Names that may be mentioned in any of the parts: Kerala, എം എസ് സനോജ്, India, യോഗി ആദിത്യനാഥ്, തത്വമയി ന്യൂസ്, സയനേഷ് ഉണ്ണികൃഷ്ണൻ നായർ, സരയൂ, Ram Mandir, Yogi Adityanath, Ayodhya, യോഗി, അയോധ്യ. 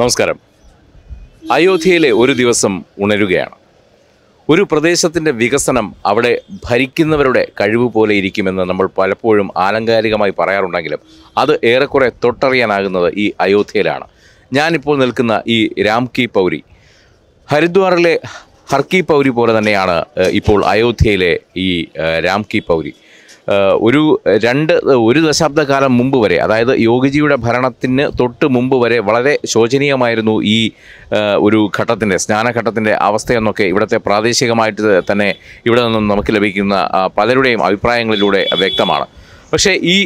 നമസ്കാരം. അയോധ്യയിലെ ഒരു ദിവസം ഉണരുകയാണ്. ഒരു പ്രദേശത്തിൻ്റെ വികസനം അവിടെ ഭരിക്കുന്നവരുടെ കഴിവ് പോലെ ഇരിക്കുമെന്ന് നമ്മൾ പലപ്പോഴും ആലങ്കാരികമായി പറയാറുണ്ടെങ്കിലും അത് ഏറെക്കുറെ തൊട്ടറിയാനാകുന്നത് ഈ അയോധ്യയിലാണ്. ഞാനിപ്പോൾ നിൽക്കുന്ന ഈ രാംകി പൗരി, ഹരിദ്വാറിലെ ഹർക്കി പൗരി പോലെ തന്നെയാണ് ഇപ്പോൾ അയോധ്യയിലെ ഈ രാംകി പൗരി. ഒരു ദശാബ്ദകാലം മുമ്പ് വരെ, അതായത് യോഗിജിയുടെ ഭരണത്തിന് തൊട്ട് മുമ്പ് വരെ വളരെ ശോചനീയമായിരുന്നു ഈ ഒരു ഘട്ടത്തിൻ്റെ, സ്നാനഘട്ടത്തിൻ്റെ അവസ്ഥയെന്നൊക്കെ ഇവിടുത്തെ പ്രാദേശികമായിട്ട് തന്നെ ഇവിടെ നിന്നും നമുക്ക് ലഭിക്കുന്ന പലരുടെയും അഭിപ്രായങ്ങളിലൂടെ വ്യക്തമാണ്. പക്ഷേ ഈ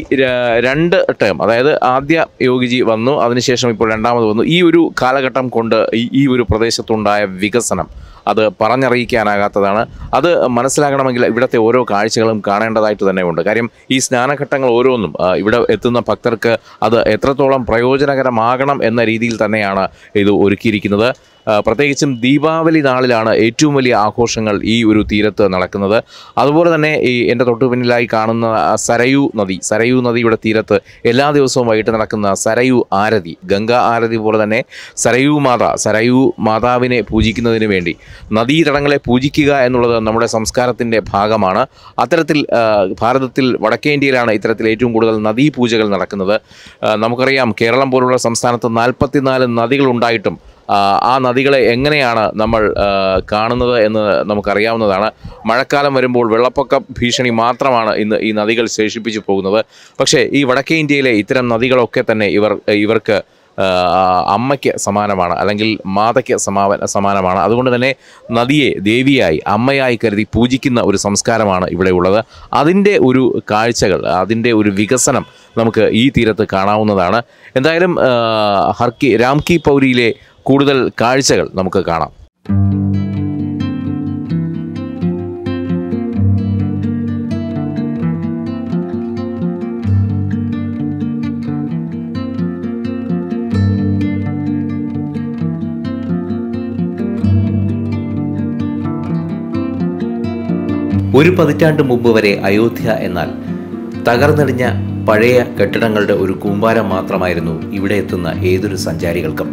രണ്ട് ടേം, അതായത് ആദ്യ യോഗിജി വന്നു, അതിനുശേഷം ഇപ്പോൾ രണ്ടാമത് വന്നു, ഈ ഒരു കാലഘട്ടം കൊണ്ട് ഈ ഒരു പ്രദേശത്തുണ്ടായ വികസനം അത് പറഞ്ഞറിയിക്കാനാകാത്തതാണ്. അത് മനസ്സിലാകണമെങ്കിൽ ഇവിടുത്തെ ഓരോ കാഴ്ചകളും കാണേണ്ടതായിട്ട് തന്നെ ഉണ്ട്. കാര്യം ഈ സ്നാനഘട്ടങ്ങൾ ഓരോന്നും ഇവിടെ എത്തുന്ന ഭക്തർക്ക് അത് എത്രത്തോളം പ്രയോജനകരമാകണം എന്ന രീതിയിൽ തന്നെയാണ് ഇത് ഒരുക്കിയിരിക്കുന്നത്. പ്രത്യേകിച്ചും ദീപാവലി നാളിലാണ് ഏറ്റവും വലിയ ആഘോഷങ്ങൾ ഈ ഒരു തീരത്ത് നടക്കുന്നത്. അതുപോലെ തന്നെ ഈ എൻ്റെ തൊട്ടു പിന്നിലായി കാണുന്ന സരയൂ നദിയുടെ തീരത്ത് എല്ലാ ദിവസവും വൈകിട്ട് നടക്കുന്ന സരയൂ ആരതി, ഗംഗാ ആരതി പോലെ തന്നെ സരയൂ മാതാവിനെ പൂജിക്കുന്നതിന് വേണ്ടി നദീതടങ്ങളെ പൂജിക്കുക എന്നുള്ളത് നമ്മുടെ സംസ്കാരത്തിൻ്റെ ഭാഗമാണ്. അത്തരത്തിൽ ഭാരതത്തിൽ വടക്കേ ഇന്ത്യയിലാണ് ഇത്തരത്തിൽ ഏറ്റവും കൂടുതൽ നദീ പൂജകൾ നടക്കുന്നത്. നമുക്കറിയാം, കേരളം പോലുള്ള സംസ്ഥാനത്ത് 44 നദികളുണ്ടായിട്ടും ആ നദികളെ എങ്ങനെയാണ് നമ്മൾ കാണുന്നത് എന്ന് നമുക്കറിയാവുന്നതാണ്. മഴക്കാലം വരുമ്പോൾ വെള്ളപ്പൊക്ക ഭീഷണി മാത്രമാണ് ഇന്ന് ഈ നദികൾ ശേഷിപ്പിച്ചു പോകുന്നത്. പക്ഷേ ഈ വടക്കേ ഇന്ത്യയിലെ ഇത്തരം നദികളൊക്കെ തന്നെ ഇവർക്ക് അമ്മയ്ക്ക് സമാനമാണ്, അല്ലെങ്കിൽ മാതയ്ക്ക് സമാനമാണ്. അതുകൊണ്ട് തന്നെ നദിയെ ദേവിയായി, അമ്മയായി കരുതി പൂജിക്കുന്ന ഒരു സംസ്കാരമാണ് ഇവിടെ ഉള്ളത്. അതിൻ്റെ ഒരു കാഴ്ചകൾ, അതിൻ്റെ ഒരു വികസനം നമുക്ക് ഈ തീരത്ത് കാണാവുന്നതാണ്. എന്തായാലും രാംകി പൗരിയിലെ കൂടുതൽ കാഴ്ചകൾ നമുക്ക് കാണാം. ഒരു പതിറ്റാണ്ട് മുമ്പ് വരെ അയോധ്യ എന്നാൽ തകർന്നടിഞ്ഞ പഴയ കെട്ടിടങ്ങളുടെ ഒരു കൂമ്പാരം മാത്രമായിരുന്നു ഇവിടെ എത്തുന്ന ഏതൊരു സഞ്ചാരികൾക്കും.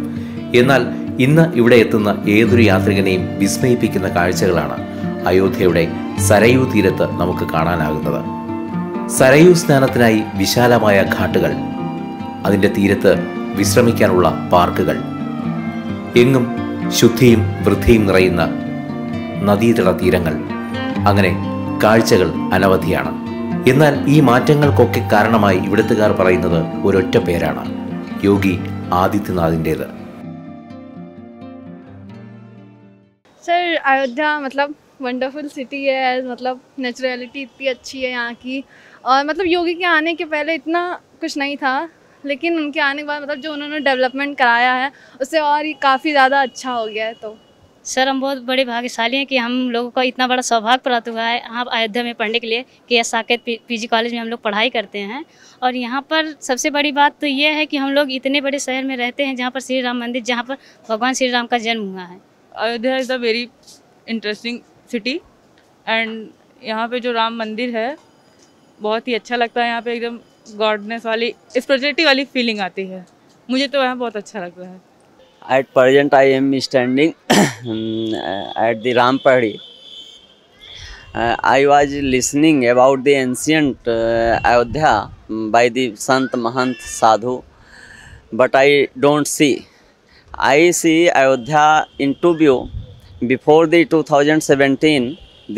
എന്നാൽ ഇന്ന് ഇവിടെ എത്തുന്ന ഏതൊരു യാത്രികനെയും വിസ്മയിപ്പിക്കുന്ന കാഴ്ചകളാണ് അയോധ്യയുടെ സരയൂ തീരത്ത് നമുക്ക് കാണാനാകുന്നത്. സരയൂ സ്നാനത്തിനായി വിശാലമായ ഘാട്ടുകൾ, അതിൻ്റെ തീരത്ത് വിശ്രമിക്കാനുള്ള പാർക്കുകൾ, എങ്ങും ശുദ്ധിയും വൃത്തിയും നിറയുന്ന നദീതട തീരങ്ങൾ, അങ്ങനെ കാഴ്ചകൾ അനവധിയാണ്. എന്നാൽ ഈ മാറ്റങ്ങൾക്കൊക്കെ കാരണമായി ഇവിടുത്തുകാർ പറയുന്നത് ഒരൊറ്റ പേരാണ്, യോഗി ആദിത്യനാഥിൻ്റേത്. सर अयोध्या मतलब वंडरफुल सिटी है, मतलब नेचुरलिटी इतनी अच्छी है यहाँ की, और मतलब योगी के आने के पहले इतना कुछ नहीं था, लेकिन उनके आने के बाद मतलब जो उन्होंने डेवलपमेंट कराया है उससे और ही काफ़ी ज़्यादा अच्छा हो गया है। तो सर हम बहुत बड़े भाग्यशाली हैं कि हम लोगों का इतना बड़ा सौभाग्य प्राप्त हुआ है यहाँ अयोध्या में पढ़ने के लिए, कि यह साकेत पीजी कॉलेज में हम लोग पढ़ाई करते हैं। और यहाँ पर सबसे बड़ी बात तो यह है कि हम लोग इतने बड़े शहर में रहते हैं जहाँ पर श्री राम मंदिर, जहाँ पर भगवान श्री राम का जन्म हुआ है। Ayodhya is a very interesting city and यहाँ पे जो राम मंदिर है बहुत ही अच्छा लगता है। यहाँ पे एकदम गॉडनेस वाली, स्पिरिचुअलिटी वाली फीलिंग आती है। मुझे तो यहाँ बहुत अच्छा लगता है। At present I am standing at the Ram Pahadi. I was listening about the ancient Ayodhya by the sant mahant sadhu, but I don't see I see Ayodhya in two view. Before the 2017,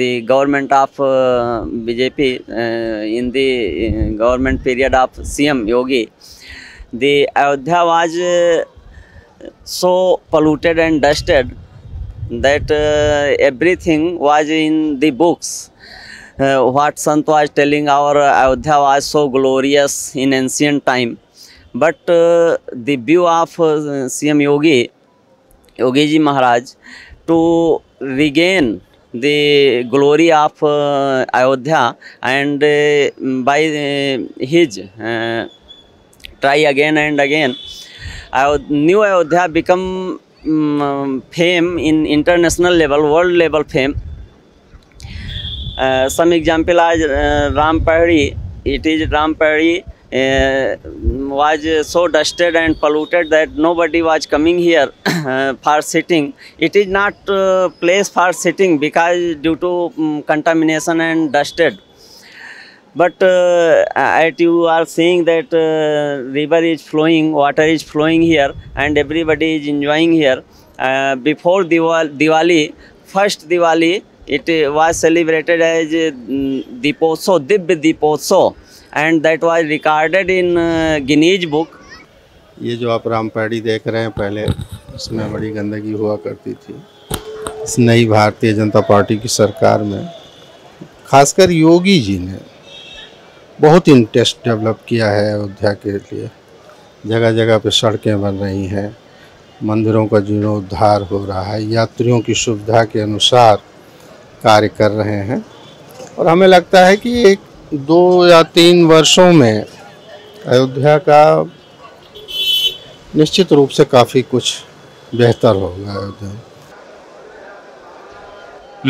the government of BJP, in the government period of CM Yogi, the Ayodhya was so polluted and dusted that everything was in the books. What Sant was telling, our Ayodhya was so glorious in ancient time. But the view of CM Yogi Ji Maharaj to regain the glory of Ayodhya and by his try again and again, new Ayodhya become fame in international level, world level fame. Some example are Ram Pahari. It is Ram Pahari was so dusted and polluted that nobody was coming here for sitting. It is not place for sitting because due to contamination and dusted. But as you are seeing that river is flowing, water is flowing here, and everybody is enjoying here. Before Diwali, first Diwali, it was celebrated as Dipo So, Divya Dipo So, and that was recorded in Guinness Book. ये जो आप राम पैड़ी देख रहे हैं, पहले इसमें बड़ी गंदगी हुआ करती थी। इस नई भारतीय जनता पार्टी की सरकार में, खासकर योगी जी ने बहुत इंटरेस्ट डेवलप किया है अयोध्या के लिए। जगह जगह पे सड़कें बन रही हैं, मंदिरों का जीर्णोद्धार हो रहा है, यात्रियों की सुविधा के अनुसार कार्य कर रहे हैं। और हमें लगता है कि एक 2 या 3 वर्षों में अयोध्या का निश्चित रूप से काफ़ी कुछ बेहतर होगा। अयोध्या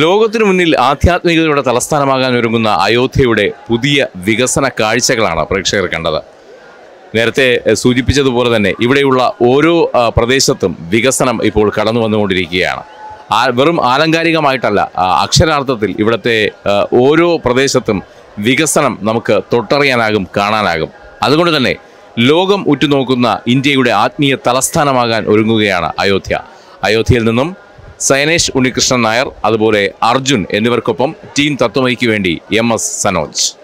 ലോകത്തിനു മുന്നിൽ ആധ്യാത്മികതയുടെ തലസ്ഥാനമാകാൻ ഒരുങ്ങുന്ന അയോധ്യയുടെ പുതിയ വികസന കാഴ്ചകളാണ് പ്രേക്ഷകർ കണ്ടത്. നേരത്തെ സൂചിപ്പിച്ചതുപോലെ തന്നെ ഇവിടെയുള്ള ഓരോ പ്രദേശത്തും വികസനം ഇപ്പോൾ കടന്നു വന്നുകൊണ്ടിരിക്കുകയാണ്. വെറും ആലങ്കാരികമായിട്ടല്ല, അക്ഷരാർത്ഥത്തിൽ ഇവിടുത്തെ ഓരോ പ്രദേശത്തും വികസനം നമുക്ക് തൊട്ടറിയാനാകും, കാണാനാകും. അതുകൊണ്ട് തന്നെ ലോകം ഉറ്റുനോക്കുന്ന ഇന്ത്യയുടെ ആത്മീയ തലസ്ഥാനമാകാൻ ഒരുങ്ങുകയാണ് അയോധ്യ. അയോധ്യയിൽ നിന്നും സയനേഷ് ഉണ്ണികൃഷ്ണൻ നായർ, അതുപോലെ അർജുൻ എന്നിവർക്കൊപ്പം ടീം തത്വമയ്ക്ക് വേണ്ടി എം എസ് സനോജ്.